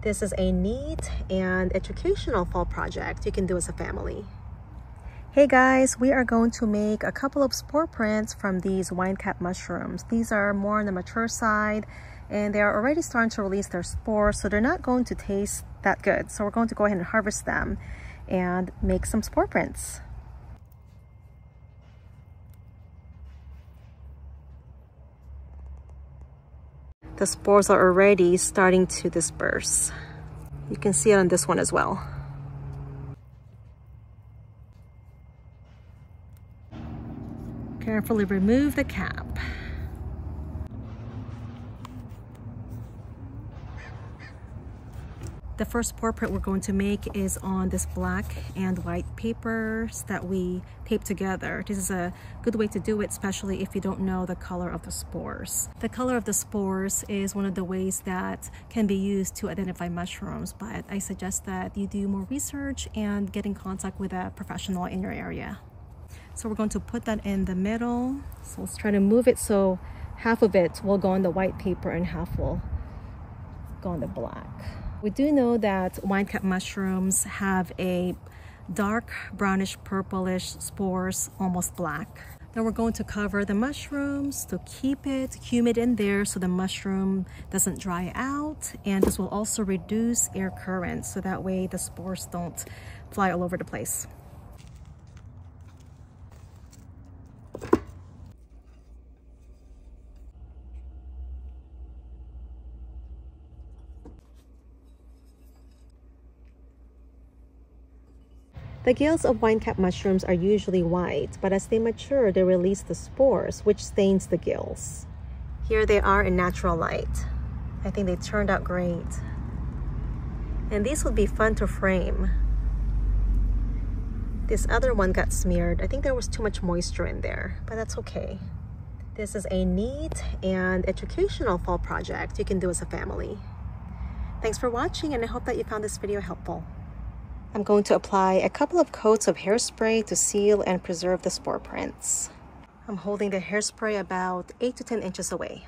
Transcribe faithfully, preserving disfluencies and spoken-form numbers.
This is a neat and educational fall project you can do as a family. Hey guys, we are going to make a couple of spore prints from these wine cap mushrooms. These are more on the mature side and they are already starting to release their spores, so they're not going to taste that good. So we're going to go ahead and harvest them and make some spore prints. The spores are already starting to disperse. You can see it on this one as well. Carefully remove the cap. The first spore print we're going to make is on this black and white papers that we tape together. This is a good way to do it, especially if you don't know the color of the spores. The color of the spores is one of the ways that can be used to identify mushrooms, but I suggest that you do more research and get in contact with a professional in your area. So we're going to put that in the middle. So let's try to move it so half of it will go on the white paper and half will go on the black. We do know that wine cap mushrooms have a dark brownish purplish spores, almost black. Then we're going to cover the mushrooms to keep it humid in there so the mushroom doesn't dry out, and this will also reduce air current so that way the spores don't fly all over the place. The gills of wine cap mushrooms are usually white, but as they mature, they release the spores, which stains the gills. Here they are in natural light. I think they turned out great. And these would be fun to frame. This other one got smeared. I think there was too much moisture in there, but that's okay. This is a neat and educational fall project you can do as a family. Thanks for watching, and I hope that you found this video helpful. I'm going to apply a couple of coats of hairspray to seal and preserve the spore prints. I'm holding the hairspray about eight to ten inches away.